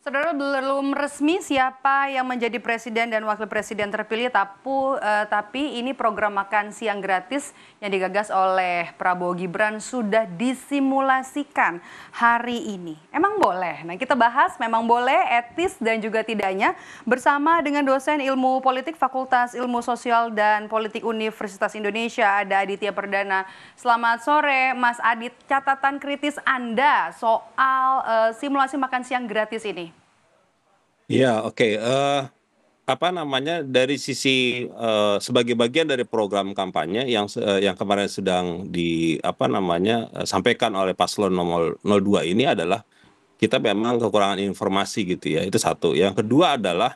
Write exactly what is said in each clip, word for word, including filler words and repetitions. Saudara, belum resmi siapa yang menjadi presiden dan wakil presiden terpilih, tapu, eh, tapi ini program makan siang gratis yang digagas oleh Prabowo Gibran sudah disimulasikan hari ini. Emang boleh? Nah, kita bahas memang boleh, etis dan juga tidaknya bersama dengan dosen ilmu politik Fakultas Ilmu Sosial dan Politik Universitas Indonesia, ada Aditya Perdana. Selamat sore, Mas Adit. Catatan kritis Anda soal eh, simulasi makan siang gratis ini? Ya, oke. Okay. Uh, apa namanya, dari sisi uh, sebagai bagian dari program kampanye yang uh, yang kemarin sedang di apa namanya uh, sampaikan oleh paslon nomor nol dua ini adalah kita memang kekurangan informasi gitu ya. Itu satu. Yang kedua adalah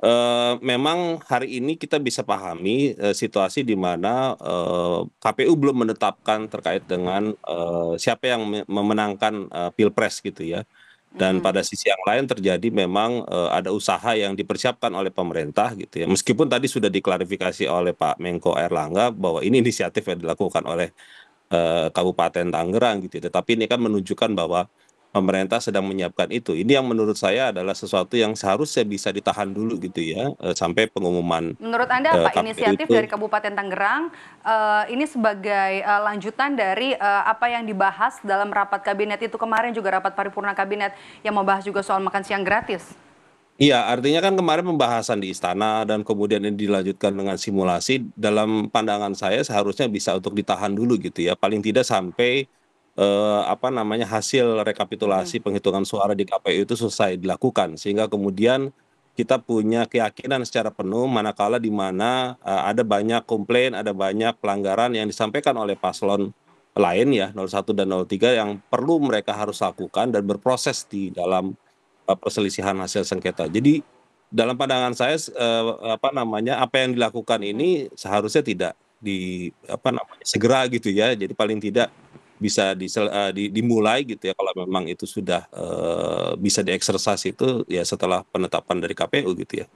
uh, memang hari ini kita bisa pahami uh, situasi di mana uh, K P U belum menetapkan terkait dengan uh, siapa yang memenangkan uh, Pilpres gitu ya. Dan pada sisi yang lain terjadi memang uh, ada usaha yang dipersiapkan oleh pemerintah gitu ya. Meskipun tadi sudah diklarifikasi oleh Pak Menko Airlangga bahwa ini inisiatif yang dilakukan oleh uh, Kabupaten Tangerang gitu ya. Tetapi ini kan menunjukkan bahwa pemerintah sedang menyiapkan itu. Ini yang menurut saya adalah sesuatu yang seharusnya bisa ditahan dulu gitu ya, uh, sampai pengumuman. Menurut Anda uh, apa inisiatif itu dari Kabupaten Tangerang uh, ini sebagai uh, lanjutan dari uh, apa yang dibahas dalam rapat kabinet itu kemarin, juga rapat paripurna kabinet yang membahas juga soal makan siang gratis? Iya, artinya kan kemarin pembahasan di Istana dan kemudian ini dilanjutkan dengan simulasi. Dalam pandangan saya seharusnya bisa untuk ditahan dulu gitu ya, paling tidak sampai Eh, apa namanya hasil rekapitulasi hmm. penghitungan suara di K P U itu selesai dilakukan, sehingga kemudian kita punya keyakinan secara penuh manakala di mana eh, ada banyak komplain, ada banyak pelanggaran yang disampaikan oleh paslon lain ya nol satu dan nol tiga yang perlu mereka harus lakukan dan berproses di dalam eh, perselisihan hasil sengketa. Jadi dalam pandangan saya eh, apa namanya apa yang dilakukan ini seharusnya tidak di apa namanya segera gitu ya. Jadi paling tidak bisa disel, uh, di, dimulai gitu ya, kalau memang itu sudah uh, bisa dieksersas itu ya setelah penetapan dari K P U gitu ya.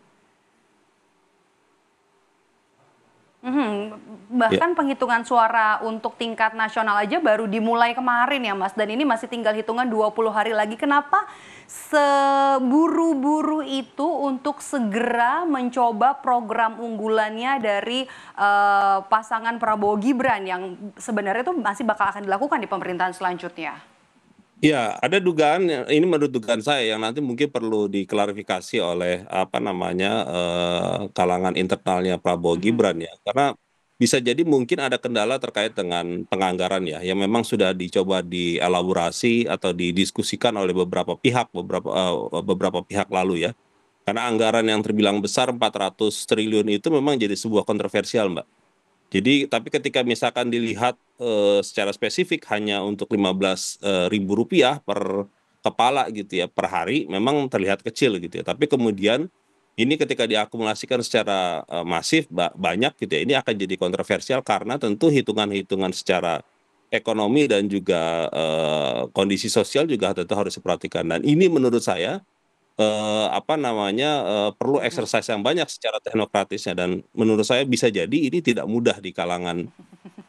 Mm-hmm. Bahkan ya, penghitungan suara untuk tingkat nasional aja baru dimulai kemarin ya Mas, dan ini masih tinggal hitungan dua puluh hari lagi. Kenapa seburu-buru itu untuk segera mencoba program unggulannya dari uh, pasangan Prabowo Gibran yang sebenarnya itu masih bakal akan dilakukan di pemerintahan selanjutnya? Ya, ada dugaan, ini menurut dugaan saya yang nanti mungkin perlu diklarifikasi oleh apa namanya eh, kalangan internalnya Prabowo Gibran ya, karena bisa jadi mungkin ada kendala terkait dengan penganggaran ya, yang memang sudah dicoba dielaborasi atau didiskusikan oleh beberapa pihak beberapa eh, beberapa pihak lalu ya, karena anggaran yang terbilang besar empat ratus triliun itu memang jadi sebuah kontroversial, Mbak. Jadi tapi ketika misalkan dilihat e, secara spesifik hanya untuk lima belas ribu rupiah per kepala gitu ya per hari, memang terlihat kecil gitu ya. Tapi kemudian ini ketika diakumulasikan secara e, masif ba banyak gitu ya, ini akan jadi kontroversial karena tentu hitungan-hitungan secara ekonomi dan juga e, kondisi sosial juga tentu harus diperhatikan. Dan ini menurut saya Uh, apa namanya uh, perlu exercise yang banyak secara teknokratisnya, dan menurut saya bisa jadi ini tidak mudah di kalangan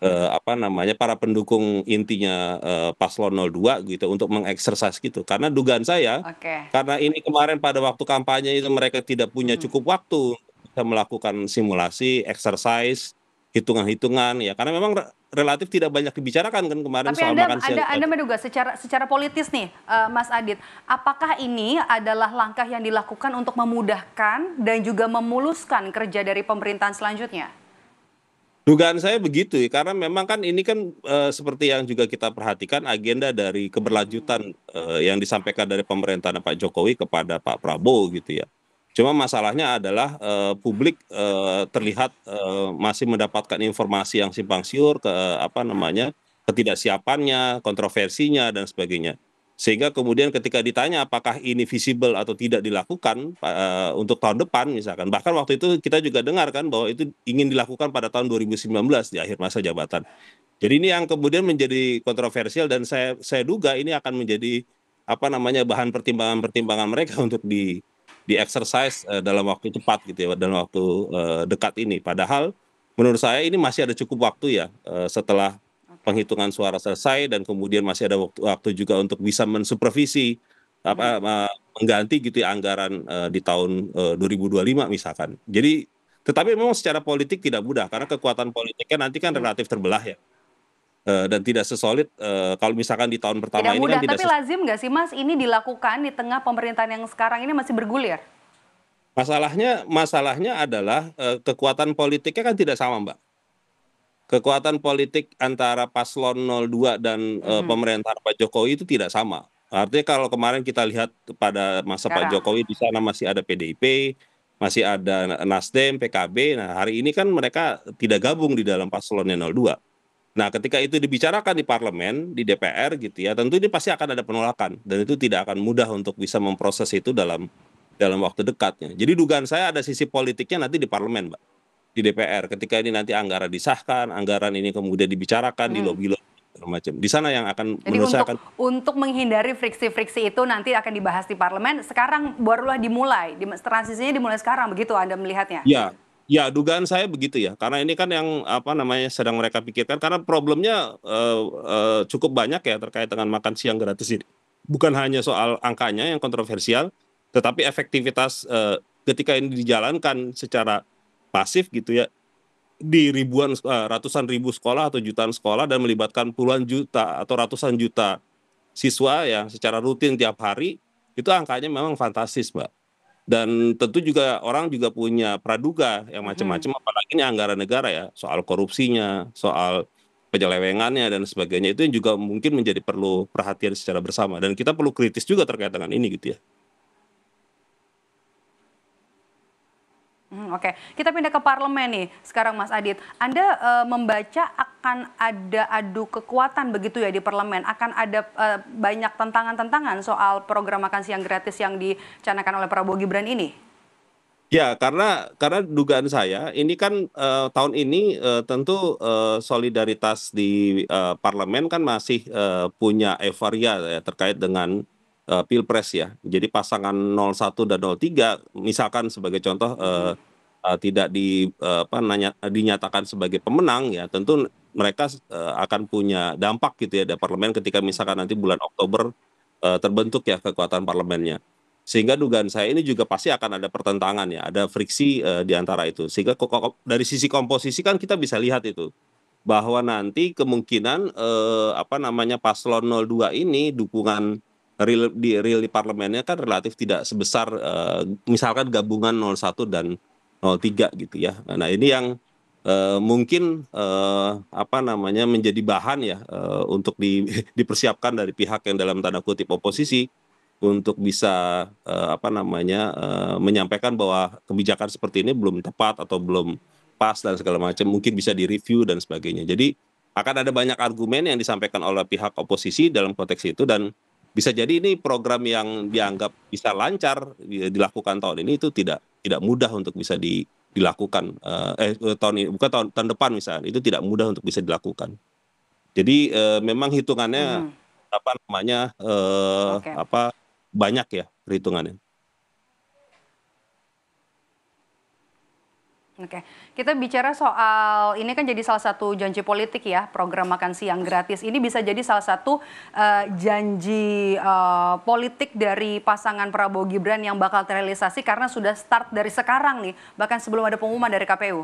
uh, apa namanya para pendukung intinya uh, paslon nol dua gitu untuk mengeksersis gitu, karena dugaan saya okay. karena ini kemarin pada waktu kampanye itu mereka tidak punya cukup hmm. waktu untuk melakukan simulasi, exercise, hitungan-hitungan ya, karena memang relatif tidak banyak dibicarakan kan kemarin. Tapi soal anda, makan siang. Tapi anda, anda menduga secara secara politis nih, uh, Mas Adit, apakah ini adalah langkah yang dilakukan untuk memudahkan dan juga memuluskan kerja dari pemerintahan selanjutnya? Dugaan saya begitu, karena memang kan ini kan uh, seperti yang juga kita perhatikan agenda dari keberlanjutan uh, yang disampaikan dari pemerintahan Pak Jokowi kepada Pak Prabowo gitu ya. Cuma masalahnya adalah uh, publik uh, terlihat uh, masih mendapatkan informasi yang simpang siur, ke apa namanya ketidaksiapannya, kontroversinya dan sebagainya. Sehingga kemudian ketika ditanya apakah ini visible atau tidak dilakukan uh, untuk tahun depan misalkan, bahkan waktu itu kita juga dengar kan bahwa itu ingin dilakukan pada tahun dua ribu sembilan belas di akhir masa jabatan. Jadi ini yang kemudian menjadi kontroversial, dan saya saya duga ini akan menjadi apa namanya bahan pertimbangan-pertimbangan mereka untuk di di exercise uh, dalam waktu cepat gitu ya, dalam waktu uh, dekat ini. Padahal menurut saya ini masih ada cukup waktu ya, uh, setelah penghitungan suara selesai, dan kemudian masih ada waktu, waktu juga untuk bisa mensupervisi apa uh, mengganti gitu ya anggaran uh, di tahun uh, dua ribu dua puluh lima misalkan. Jadi tetapi memang secara politik tidak mudah karena kekuatan politiknya nanti kan relatif terbelah ya. Uh, dan tidak sesolid uh, kalau misalkan di tahun pertama tidak ini mudah, kan tidak. Tapi lazim nggak sih Mas ini dilakukan di tengah pemerintahan yang sekarang ini masih bergulir? Masalahnya masalahnya adalah uh, kekuatan politiknya kan tidak sama, Mbak. Kekuatan politik antara paslon nol dua dan uh, hmm. pemerintah Pak Jokowi itu tidak sama. Artinya kalau kemarin kita lihat pada masa sekarang Pak Jokowi di sana masih ada P D I P, masih ada Nasdem, P K B. Nah, hari ini kan mereka tidak gabung di dalam paslonnya nol dua. Nah, ketika itu dibicarakan di parlemen, di D P R gitu ya, tentu ini pasti akan ada penolakan dan itu tidak akan mudah untuk bisa memproses itu dalam dalam waktu dekatnya. Jadi dugaan saya ada sisi politiknya nanti di parlemen, Mbak. Di D P R ketika ini nanti anggaran disahkan, anggaran ini kemudian dibicarakan hmm. di lobby-lobby macam. Di sana yang akan jadi untuk, akan untuk menghindari friksi-friksi itu nanti akan dibahas di parlemen. Sekarang barulah dimulai, transisinya dimulai sekarang begitu Anda melihatnya? Ya, ya dugaan saya begitu ya. Karena ini kan yang apa namanya sedang mereka pikirkan karena problemnya uh, uh, cukup banyak ya terkait dengan makan siang gratis ini. Bukan hanya soal angkanya yang kontroversial, tetapi efektivitas uh, ketika ini dijalankan secara pasif gitu ya di ribuan ratusan ribu sekolah atau jutaan sekolah dan melibatkan puluhan juta atau ratusan juta siswa yang secara rutin tiap hari itu angkanya memang fantastis, Mbak. Dan tentu juga orang juga punya praduga yang macam-macam hmm. apalagi ini anggaran negara ya, soal korupsinya, soal penyelewengannya dan sebagainya itu yang juga mungkin menjadi perlu perhatian secara bersama dan kita perlu kritis juga terkait dengan ini gitu ya. Hmm, Oke, okay. Kita pindah ke parlemen nih sekarang Mas Adit. Anda e, membaca akan ada adu kekuatan begitu ya di parlemen, akan ada e, banyak tantangan-tantangan soal program makan siang gratis yang dicanakan oleh Prabowo Gibran ini? Ya, karena karena dugaan saya ini kan e, tahun ini e, tentu e, solidaritas di e, parlemen kan masih e, punya euforia ya, terkait dengan Uh, Pilpres ya. Jadi pasangan nol satu dan nol tiga misalkan sebagai contoh uh, uh, tidak di uh, apa nanya, dinyatakan sebagai pemenang ya, tentu mereka uh, akan punya dampak gitu ya di parlemen ketika misalkan nanti bulan Oktober uh, terbentuk ya kekuatan parlemennya. Sehingga dugaan saya ini juga pasti akan ada pertentangan ya, ada friksi uh, di antara itu. Sehingga dari sisi komposisi kan kita bisa lihat itu bahwa nanti kemungkinan uh, apa namanya paslon nol dua ini dukungan real di real di parlemennya kan relatif tidak sebesar uh, misalkan gabungan nol satu dan nol tiga gitu ya. Nah, ini yang uh, mungkin uh, apa namanya menjadi bahan ya uh, untuk di, dipersiapkan dari pihak yang dalam tanda kutip oposisi untuk bisa uh, apa namanya uh, menyampaikan bahwa kebijakan seperti ini belum tepat atau belum pas dan segala macam, mungkin bisa direview dan sebagainya. Jadi akan ada banyak argumen yang disampaikan oleh pihak oposisi dalam konteks itu dan bisa jadi ini program yang dianggap bisa lancar dilakukan tahun ini itu tidak tidak mudah untuk bisa di, dilakukan eh tahun ini bukan tahun, tahun depan misalnya itu tidak mudah untuk bisa dilakukan. Jadi eh, memang hitungannya hmm. apa namanya eh, okay. apa banyak ya perhitungannya. Oke, kita bicara soal ini kan jadi salah satu janji politik ya, program makan siang gratis ini bisa jadi salah satu uh, janji uh, politik dari pasangan Prabowo Gibran yang bakal terrealisasi karena sudah start dari sekarang nih, bahkan sebelum ada pengumuman dari K P U.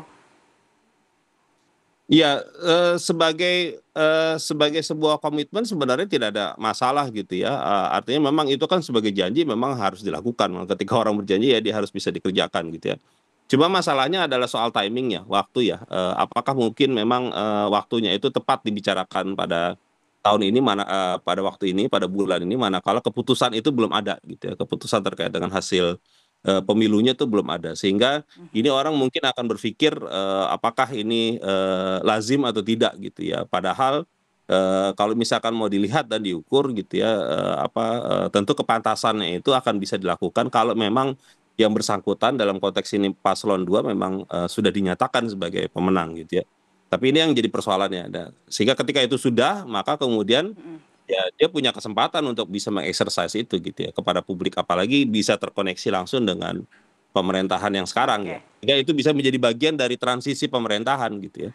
Iya, uh, sebagai uh, sebagai sebuah komitmen sebenarnya tidak ada masalah gitu ya, uh, artinya memang itu kan sebagai janji memang harus dilakukan, ketika orang berjanji ya dia harus bisa dikerjakan gitu ya. Cuma masalahnya adalah soal timingnya, waktu ya. Eh, apakah mungkin memang eh, waktunya itu tepat dibicarakan pada tahun ini, mana eh, pada waktu ini, pada bulan ini, manakala keputusan itu belum ada, gitu ya. Keputusan terkait dengan hasil eh, pemilunya itu belum ada, sehingga ini orang mungkin akan berpikir eh, apakah ini eh, lazim atau tidak, gitu ya. Padahal eh, kalau misalkan mau dilihat dan diukur, gitu ya, eh, apa eh, tentu kepantasannya itu akan bisa dilakukan kalau memang yang bersangkutan dalam konteks ini paslon dua memang uh, sudah dinyatakan sebagai pemenang gitu ya. Tapi ini yang jadi persoalannya. Nah, sehingga ketika itu sudah, maka kemudian mm. ya dia punya kesempatan untuk bisa mengeksersais itu gitu ya kepada publik, apalagi bisa terkoneksi langsung dengan pemerintahan yang sekarang okay. ya. Sehingga itu bisa menjadi bagian dari transisi pemerintahan gitu ya.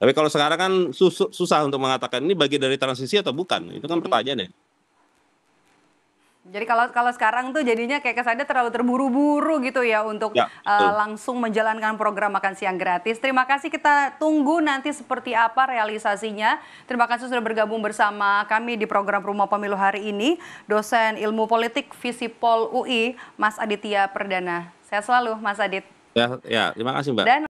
Tapi kalau sekarang kan sus- susah untuk mengatakan ini bagian dari transisi atau bukan. Itu kan mm. pertanyaannya. Jadi kalau kalau sekarang tuh jadinya kayak kesannya terlalu terburu-buru gitu ya untuk ya, uh, langsung menjalankan program makan siang gratis. Terima kasih, kita tunggu nanti seperti apa realisasinya. Terima kasih sudah bergabung bersama kami di program Rumah Pemilu hari ini, dosen ilmu politik FISIPol U I, Mas Aditya Perdana. Sehat selalu, Mas Adit. Ya, ya terima kasih Mbak. Dan